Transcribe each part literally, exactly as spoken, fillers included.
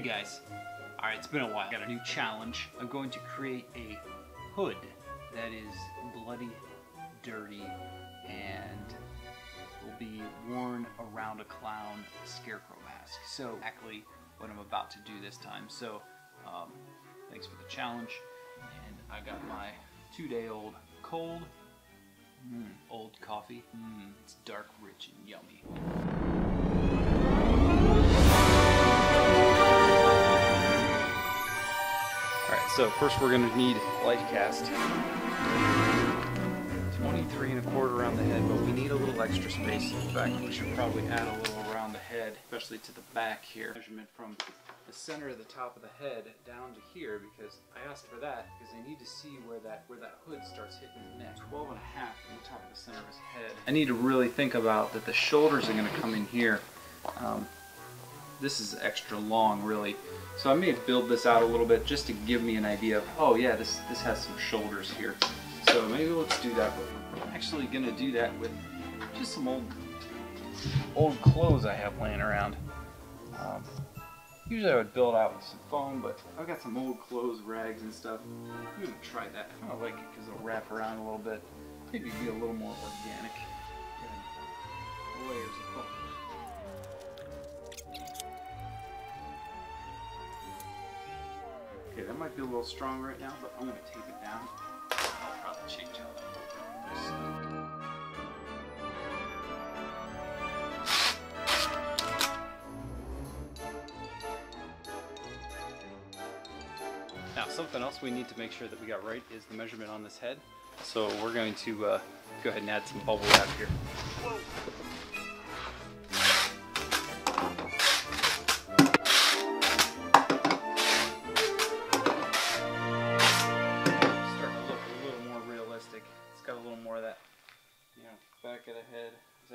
Hey guys, alright, it's been a while. Got a new challenge. I'm going to create a hood that is bloody, dirty, and will be worn around a clown scarecrow mask. So, exactly what I'm about to do this time. So, um, thanks for the challenge. And I got my two-day-old cold, mm, old coffee. Mm, it's dark, rich, and yummy. So first we're going to need light cast, twenty-three and a quarter around the head, but we need a little extra space in the back. We should probably add a little around the head, especially to the back here. Measurement from the center of the top of the head down to here, because I asked for that because I need to see where that where that hood starts hitting his neck. twelve and a half from the top of the center of his head. I need to really think about that the shoulders are going to come in here. Um, This is extra long, really. So I may have built this out a little bit just to give me an idea of, oh yeah, this, this has some shoulders here. So maybe let's do that. But I'm actually gonna do that with just some old, old clothes I have laying around. Um, usually I would build out with some foam, but I've got some old clothes, rags and stuff. I'm gonna try that. I kinda like it because it'll wrap around a little bit. Maybe be a little more organic. Yeah. Layers of foam. Okay, that might be a little strong right now, but I'm going to take it down. I'll probably change out a little bit. Now, something else we need to make sure that we got right is the measurement on this head. So we're going to uh, go ahead and add some bubble wrap here. Whoa.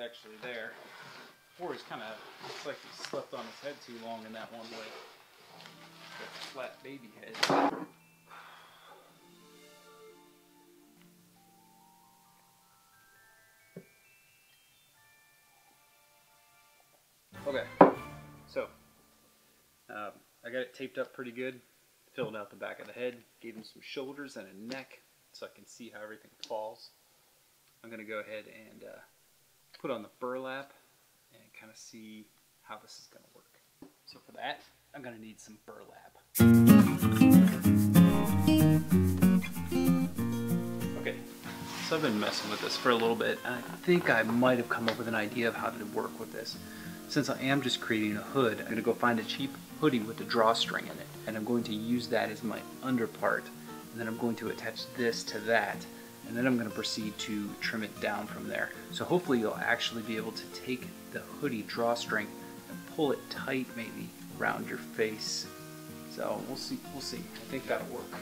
Actually there, or he's kind of, looks like he slept on his head too long in that one way. That flat baby head. Okay, so um, I got it taped up pretty good, filled out the back of the head, gave him some shoulders and a neck so I can see how everything falls. I'm gonna go ahead and uh, put on the burlap and kind of see how this is going to work. So for that, I'm going to need some burlap. Okay, so I've been messing with this for a little bit, and I think I might have come up with an idea of how to work with this. Since I am just creating a hood, I'm going to go find a cheap hoodie with a drawstring in it, and I'm going to use that as my underpart, and then I'm going to attach this to that. And then I'm going to proceed to trim it down from there. So hopefully you'll actually be able to take the hoodie drawstring and pull it tight, maybe around your face. So we'll see. We'll see. I think that'll work.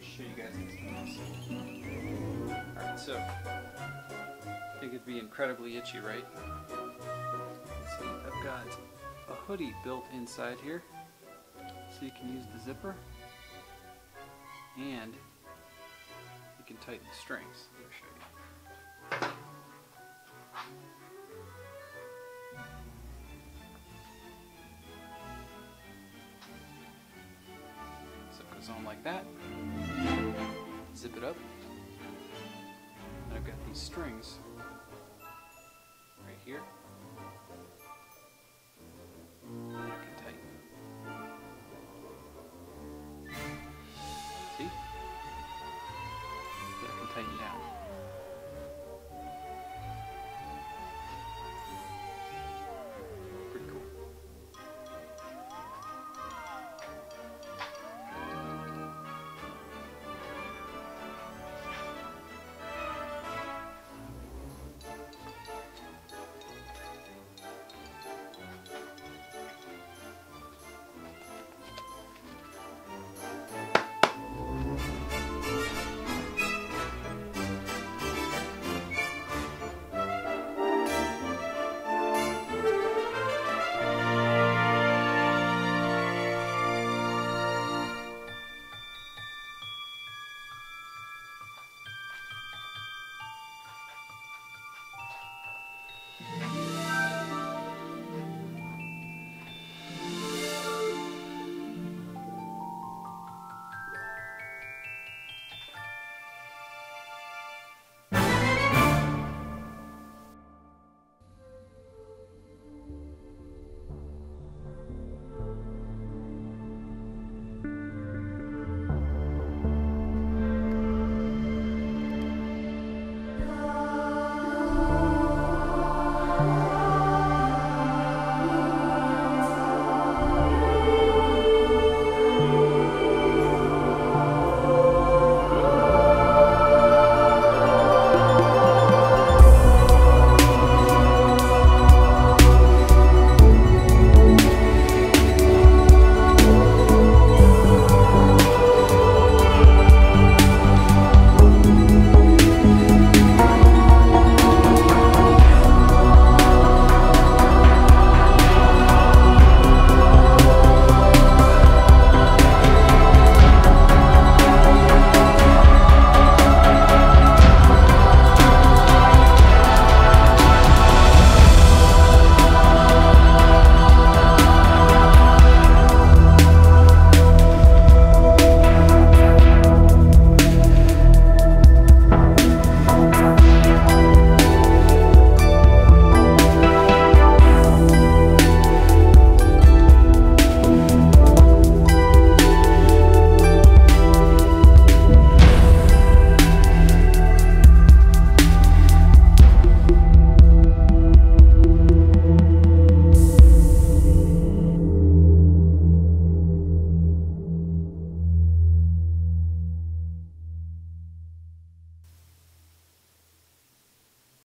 show you guys something else. Alright, so I think it'd be incredibly itchy, right? Let's see, I've got a hoodie built inside here, so you can use the zipper, and you can tighten the strings. Let me show you. So it goes on like that, zip it up, and I've got these strings right here.